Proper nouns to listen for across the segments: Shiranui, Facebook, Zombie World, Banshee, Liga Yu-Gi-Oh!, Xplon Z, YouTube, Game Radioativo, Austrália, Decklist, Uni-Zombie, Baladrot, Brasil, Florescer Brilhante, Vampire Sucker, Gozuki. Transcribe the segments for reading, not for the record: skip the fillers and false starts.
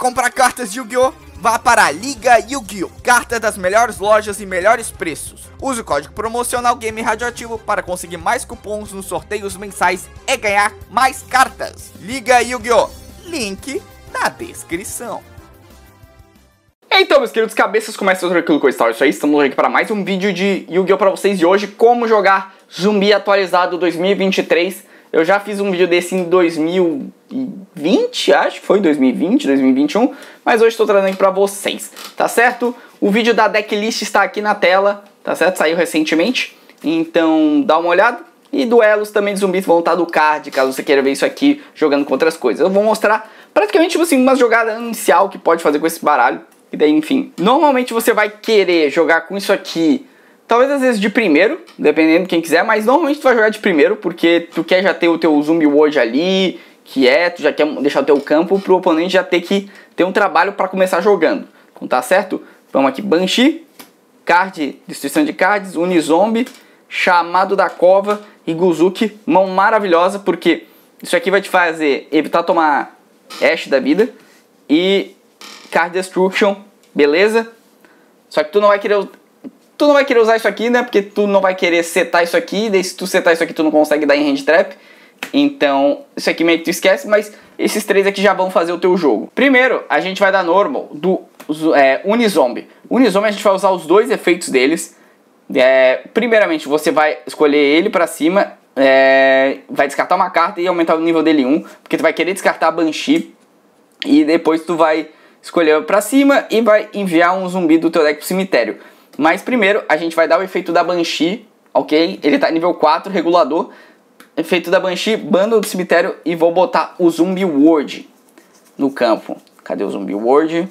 comprar cartas de Yu-Gi-Oh!, vá para a Liga Yu-Gi-Oh! Cartas das melhores lojas e melhores preços. Use o código promocional Game Radioativo para conseguir mais cupons nos sorteios mensais e ganhar mais cartas. Liga Yu-Gi-Oh! Link na descrição. Então, meus queridos cabeças, começa tudo aquilo que eu estava. Isso aí, estamos aqui para mais um vídeo de Yu-Gi-Oh! Para vocês. E hoje, como jogar Zumbi atualizado 2023. Eu já fiz um vídeo desse em 2020, acho que foi 2020, 2021, mas hoje estou trazendo para vocês, tá certo? O vídeo da Decklist está aqui na tela, tá certo? Saiu recentemente, então dá uma olhada. E duelos também de zumbis vão estar no card, caso você queira ver isso aqui jogando com outras coisas. Eu vou mostrar praticamente tipo assim, uma jogada inicial que pode fazer com esse baralho, e daí enfim. Normalmente você vai querer jogar com isso aqui, talvez às vezes de primeiro, dependendo de quem quiser, mas normalmente tu vai jogar de primeiro, porque tu quer já ter o teu Zombie World ali, tu já quer deixar o teu campo pro oponente já ter que ter um trabalho para começar jogando. Então tá certo? Vamos aqui, Banshee, card, destruição de cards, Uni-Zombie, Chamado da Cova e Gozuki, mão maravilhosa, porque isso aqui vai te fazer evitar tomar Ash da vida e Card Destruction, beleza? Só que tu não vai querer usar isso aqui, né? Porque tu não vai querer setar isso aqui. Daí se tu setar isso aqui, tu não consegue dar em hand trap. Então, isso aqui meio que tu esquece. Mas esses três aqui já vão fazer o teu jogo. Primeiro, a gente vai dar normal do Uni-Zombie. Uni-Zombie a gente vai usar os dois efeitos deles. Primeiramente, você vai escolher ele pra cima. Vai descartar uma carta e aumentar o nível dele 1. Porque tu vai querer descartar a Banshee. E depois tu vai escolher pra cima e vai enviar um zumbi do teu deck pro cemitério. Mas primeiro a gente vai dar o efeito da Banshee, ok? Ele tá nível 4, regulador. Efeito da Banshee, bando do cemitério. E vou botar o Zombie World no campo. Cadê o Zombie World?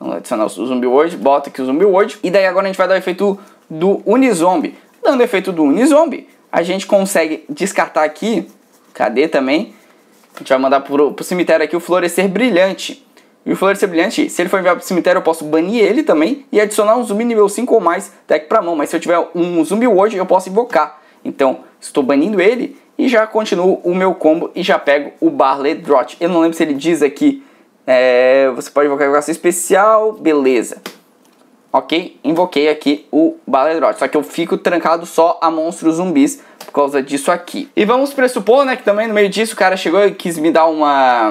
Vamos adicionar o Zombie World. Bota aqui o Zombie World. E daí agora a gente vai dar o efeito do Uni-Zombie. Dando o efeito do Uni-Zombie, a gente consegue descartar aqui. Cadê também? A gente vai mandar pro cemitério aqui o Florescer Brilhante. E o Florescer Brilhante, se ele for enviado pro cemitério, eu posso banir ele também e adicionar um zumbi nível 5 ou mais deck pra mão. Mas se eu tiver um Zombie World, eu posso invocar. Então, estou banindo ele e já continuo o meu combo e já pego o Baladrot. Eu não lembro se ele diz aqui, você pode invocar com ação especial, beleza. Ok, invoquei aqui o Baladrot, só que eu fico trancado só a monstros zumbis por causa disso aqui. E vamos pressupor, né, que também no meio disso o cara chegou e quis me dar uma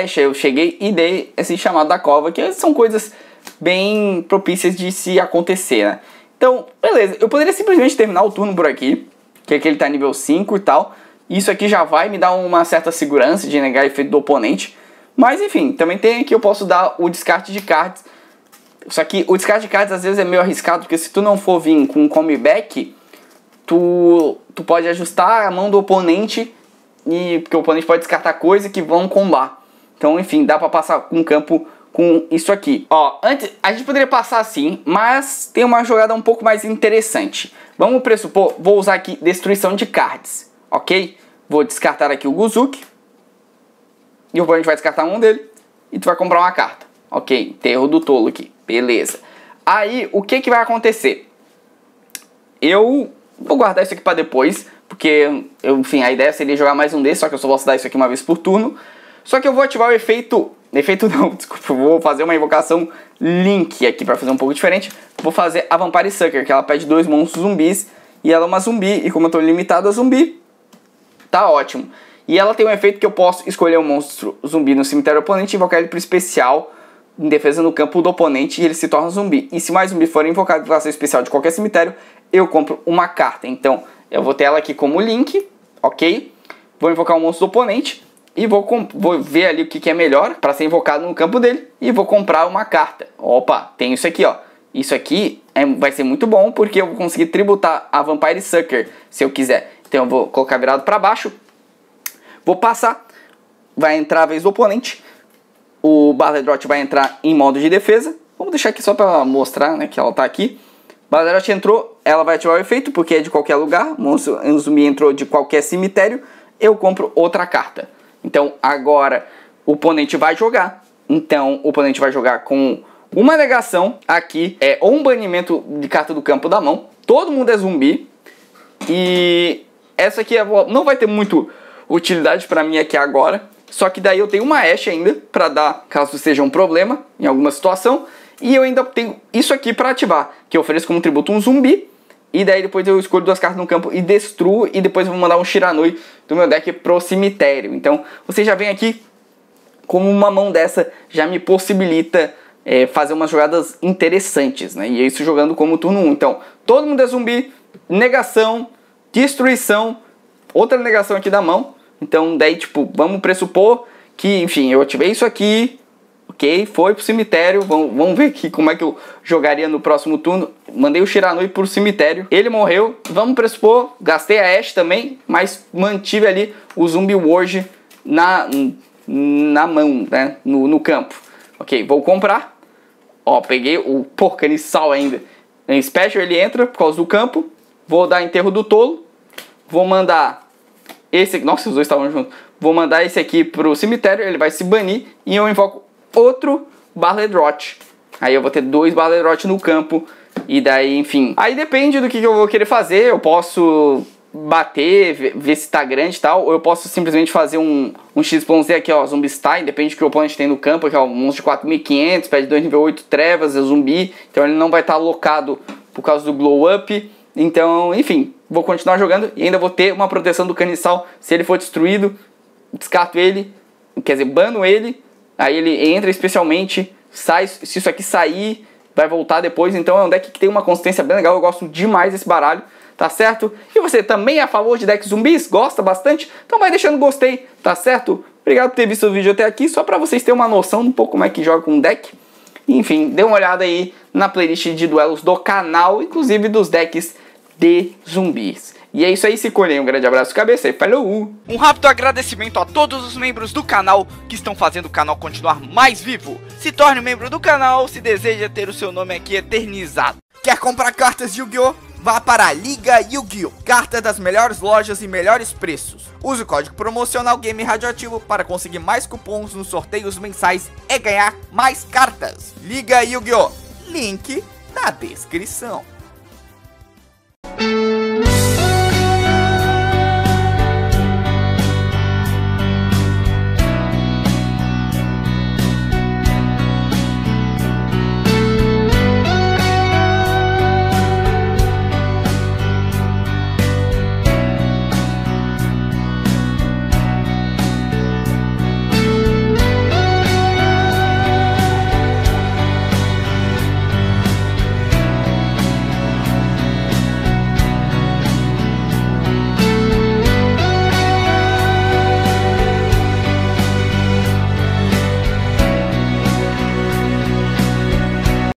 Asha. Eu cheguei e dei esse chamado da cova, que são coisas bem propícias de se acontecer, né? Então, beleza, eu poderia simplesmente terminar o turno por aqui, que aqui ele tá nível 5 e tal. Isso aqui já vai me dar uma certa segurança de negar efeito do oponente. Mas enfim, também tem aqui, eu posso dar o descarte de cards. Só que o descarte de cards às vezes é meio arriscado, porque se tu não for vir com um comeback, tu pode ajustar a mão do oponente, porque o oponente pode descartar coisas que vão combar. Então, enfim, dá pra passar um campo com isso aqui. Ó, antes a gente poderia passar assim, mas tem uma jogada um pouco mais interessante. Vamos pressupor, vou usar aqui destruição de cards, ok? Vou descartar aqui o Gozuki. E o oponente vai descartar um dele, e tu vai comprar uma carta. Ok, enterro do tolo aqui, beleza. Aí, o que vai acontecer? Eu vou guardar isso aqui pra depois, porque, enfim, a ideia seria jogar mais um desses, só que eu só posso dar isso aqui uma vez por turno. Só que eu vou ativar o efeito... Efeito não, desculpa, vou fazer uma invocação Link aqui pra fazer um pouco diferente. Vou fazer a Vampire Sucker, que ela pede dois monstros zumbis, e ela é uma zumbi, e como eu tô limitado a zumbi, tá ótimo. E ela tem um efeito que eu posso escolher um monstro zumbi no cemitério do oponente e invocar ele pro especial, em defesa no campo do oponente, e ele se torna zumbi. E se mais zumbi for invocado por ação especial de qualquer cemitério, eu compro uma carta. Então, eu vou ter ela aqui como Link, ok? Vou invocar um monstro do oponente e vou ver ali o que é melhor para ser invocado no campo dele e vou comprar uma carta. Opa, tem isso aqui, ó. Isso aqui vai ser muito bom porque eu vou conseguir tributar a Vampire Sucker se eu quiser. Então, eu vou colocar virado para baixo. Vou passar. Vai entrar a vez do oponente. O Baladrot vai entrar em modo de defesa. Vamos deixar aqui só para mostrar, né, que ela tá aqui. Baladrot entrou, ela vai ativar o efeito, porque é de qualquer lugar. Monstro zumbi entrou de qualquer cemitério. Eu compro outra carta. Então agora o oponente vai jogar. Então o oponente vai jogar com uma negação aqui, ou um banimento de carta do campo da mão. Todo mundo é zumbi. E essa aqui não vai ter muito utilidade para mim aqui agora. Só que daí eu tenho uma Ashe ainda para dar caso seja um problema em alguma situação. E eu ainda tenho isso aqui para ativar, que eu ofereço como tributo um zumbi. E daí depois eu escolho duas cartas no campo e destruo. E depois eu vou mandar um Shiranui do meu deck pro cemitério. Então você já vem aqui como uma mão dessa já me possibilita fazer umas jogadas interessantes, né? E isso jogando como turno 1. Então todo mundo é zumbi, negação, destruição, outra negação aqui da mão. Então daí tipo, vamos pressupor que, enfim, eu ativei isso aqui. Ok, foi pro cemitério, vamos ver aqui como é que eu jogaria no próximo turno. Mandei o Shiranui pro cemitério, ele morreu, vamos pressupor, gastei a Ashe também, mas mantive ali o Zombie World na mão, né, no campo. Ok, vou comprar, ó, peguei o porcanissal ainda. Em Special ele entra por causa do campo, vou dar enterro do tolo, vou mandar esse, nossa, os dois estavam juntos, vou mandar esse aqui pro cemitério, ele vai se banir e eu invoco outro Baladrot. Aí eu vou ter dois Baladrot no campo. E daí, enfim, aí depende do que eu vou querer fazer. Eu posso bater, ver se tá grande e tal, ou eu posso simplesmente fazer um Xplon Z aqui, ó, Zombie. Depende do que o oponente tem no campo, aqui ó, um monstro de 4500, pede 2 nível 8 trevas, é zumbi. Então ele não vai estar alocado por causa do glow up. Então, enfim, vou continuar jogando e ainda vou ter uma proteção do caniçal. Se ele for destruído, descarto ele, quer dizer, bano ele. Aí ele entra especialmente, sai, se isso aqui sair, vai voltar depois. Então é um deck que tem uma consistência bem legal, eu gosto demais desse baralho, tá certo? E você também é a favor de decks zumbis? Gosta bastante? Então vai deixando gostei, tá certo? Obrigado por ter visto o vídeo até aqui, só pra vocês terem uma noção um pouco como é que joga com um deck. Enfim, dê uma olhada aí na playlist de duelos do canal, inclusive dos decks de zumbis. E é isso aí, se colhem, um grande abraço cabeça e falou! Um rápido agradecimento a todos os membros do canal que estão fazendo o canal continuar mais vivo. Se torne membro do canal se deseja ter o seu nome aqui eternizado. Quer comprar cartas Yu-Gi-Oh? Vá para a Liga Yu-Gi-Oh! Cartas das melhores lojas e melhores preços. Use o código promocional Game Radioativo para conseguir mais cupons nos sorteios mensais e ganhar mais cartas. Liga Yu-Gi-Oh! Link na descrição.